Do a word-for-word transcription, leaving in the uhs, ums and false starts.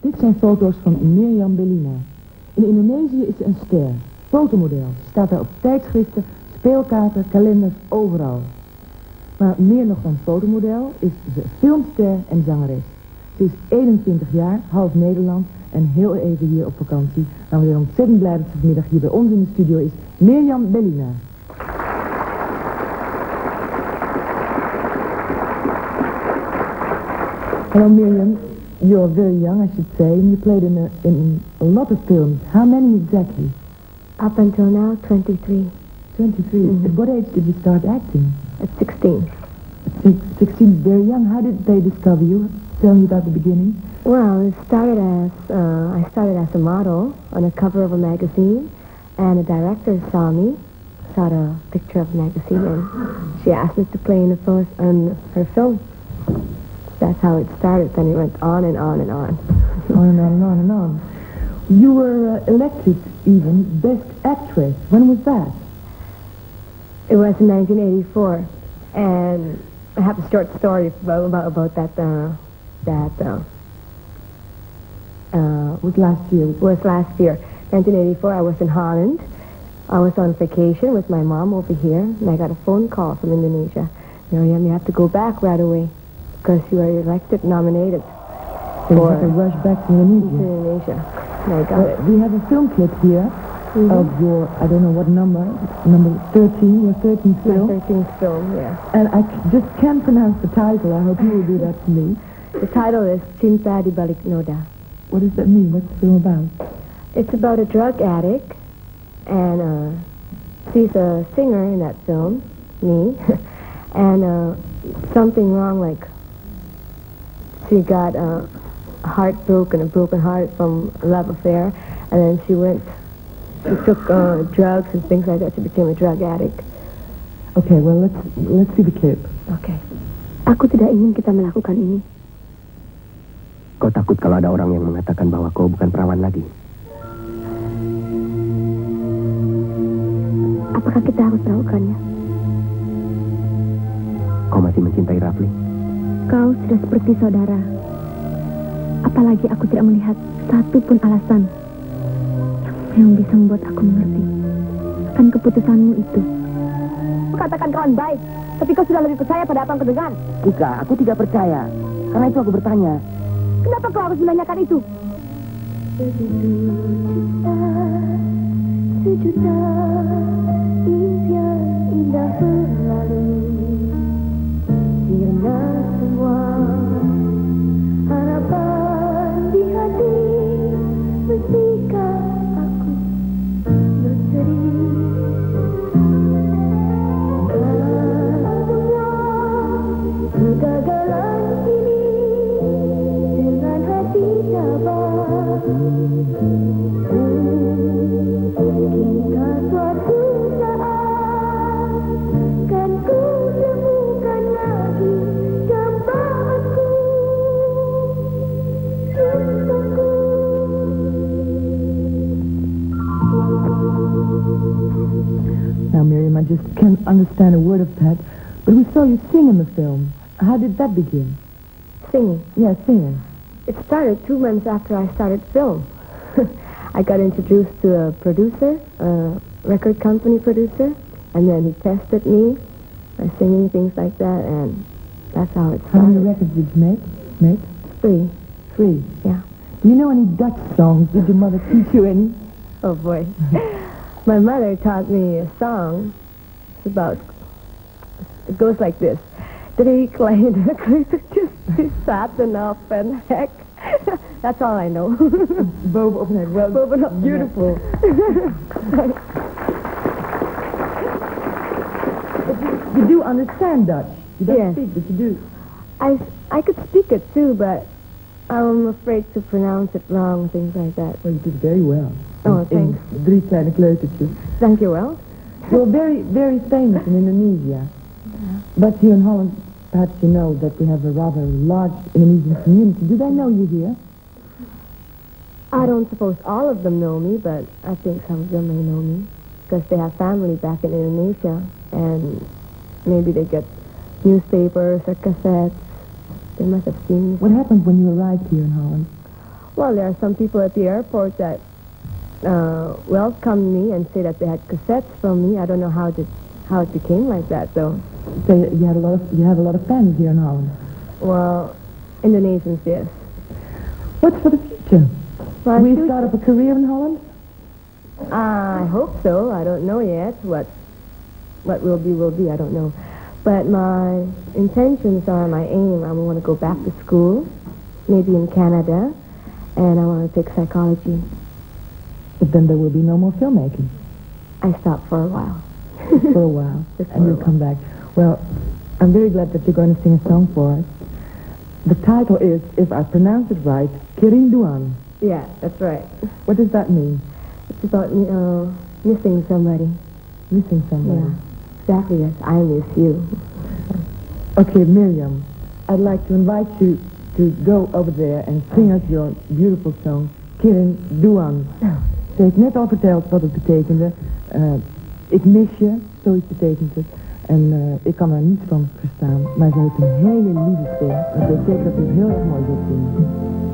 Dit zijn foto's van Meriam Bellina. In Indonesië is ze een ster, fotomodel. Ze staat daar op tijdschriften, speelkaarten, kalenders, overal. Maar meer nog dan fotomodel is ze filmster en zangeres. Ze is eenentwintig jaar, half Nederland en heel even hier op vakantie. Maar we zijn ontzettend blij dat ze vanmiddag hier bij ons in de studio is. Meriam Bellina. Hello Meriam, you're very young I should say, and you played in a, in a lot of films. How many exactly? Up until now, twenty-three. twenty-three? Mm-hmm. At what age did you start acting? At sixteen. sixteen is very young. How did they discover you? Tell me about the beginning. Well, it started as, uh, I started as a model on a cover of a magazine, and a director saw me, saw a picture of a magazine, and she asked me to play in the first, on her film. That's how it started, then it went on and on and on. on and on and on and on. You were uh, elected even Best Actress. When was that? It was in nineteen eighty-four, and I have a short story about, about, about that, uh, that, uh, uh, was last year. Was last year. nineteen eighty-four, I was in Holland. I was on vacation with my mom over here, and I got a phone call from Indonesia. Meriam, you have to go back right away. Because you were elected, nominated. So you had to rush back to Indonesia. To Indonesia. No, I got well, it. We have a film clip here mm-hmm. of your, I don't know what number, number thirteen, your thirteenth film. My thirteenth film, yeah. And I just can't pronounce the title. I hope you will do that to me. The title is Cinta di Balik Noda. What does that mean? What's the film about? It's about a drug addict, and uh, she's a singer in that film, me, and uh, something wrong, like, she got uh, heartbroken, a broken heart from a love affair, and then she went, she took uh, drugs and things like that. She became a drug addict. Okay, well, let's let's see the clip. Okay. Aku tidak ingin kita melakukan ini. Kau takut kalau ada orang yang mengatakan bahwa kau bukan perawan lagi. Apakah kita harus melakukannya? Kau masih mencintai Rafli? Kau sudah seperti saudara. Apalagi aku tidak melihat satu pun alasan yang bisa membuat aku mengerti akan keputusanmu itu. Kau katakan kawan baik, tapi kau sudah lebih percaya pada apa yang kau dengar. Bukan, aku tidak percaya. Karena itu aku bertanya. Kenapa kau harus menanyakan itu? Sejuta, sejuta impian indah berlalu. Sirna. Harapan di hati mestikan aku bersedih. Karena semua kegagalan ini dengan hati sabar. Kita suatu saat kan ku temukan lagi. Now, Meriam, I just can't understand a word of that, but we saw you sing in the film. How did that begin? Singing? Yeah, singing. It started two months after I started film. I got introduced to a producer, a record company producer, and then he tested me by singing, things like that, and that's how it started. How many records did you make? Make? Three. Three? Yeah. Do you know any Dutch songs? Did your mother teach you any? Oh, boy. My mother taught me a song. It's about, it goes like this. Drie kleine kleutertjes, die zaten op een hek. That's all I know. Boven op een hek. Well, boven op beautiful. You do understand Dutch. You don't yes. speak, but you do. I, I could speak it too, but I'm afraid to pronounce it wrong, things like that. Well, you did very well. Oh, thanks. Drie kleine kleutertjes. Thank you, well. You're very, very famous in Indonesia. Yeah. But here in Holland, perhaps you know that we have a rather large Indonesian community. Do they know you here? I don't suppose all of them know me, but I think some of them may know me. Because they have family back in Indonesia, and maybe they get newspapers or cassettes. They must have seen me. What happened when you arrived here in Holland? Well, there are some people at the airport that uh, welcomed me and say that they had cassettes from me. I don't know how it how it became like that, though. So you had a lot of you have a lot of fans here now. Well, Indonesians, yes. What's for the future? Well, we start up a career in Holland. Uh, I hope so. I don't know yet. What what will be will be. I don't know. But my intentions are my aim. I want to go back to school, maybe in Canada, and I want to take psychology. But then there will be no more filmmaking. I stopped for a while. For a while. Just and you'll come back. Well, I'm very glad that you're going to sing a song for us. The title is, if I pronounce it right, Kerinduan. Yeah, that's right. What does that mean? It's about, you know, missing somebody. Missing somebody. Yeah. Exactly, yes. I miss you. Okay, Meriam, I'd like to invite you to go over there and sing us your beautiful song, Kerinduan. Ze heeft net al verteld wat het betekende. Uh, ik mis je, zoiets betekent het. En uh, ik kan er niets van verstaan, maar ze heeft een hele lieve stem. En ik weet zeker dat ze het heel erg mooi wil zingen.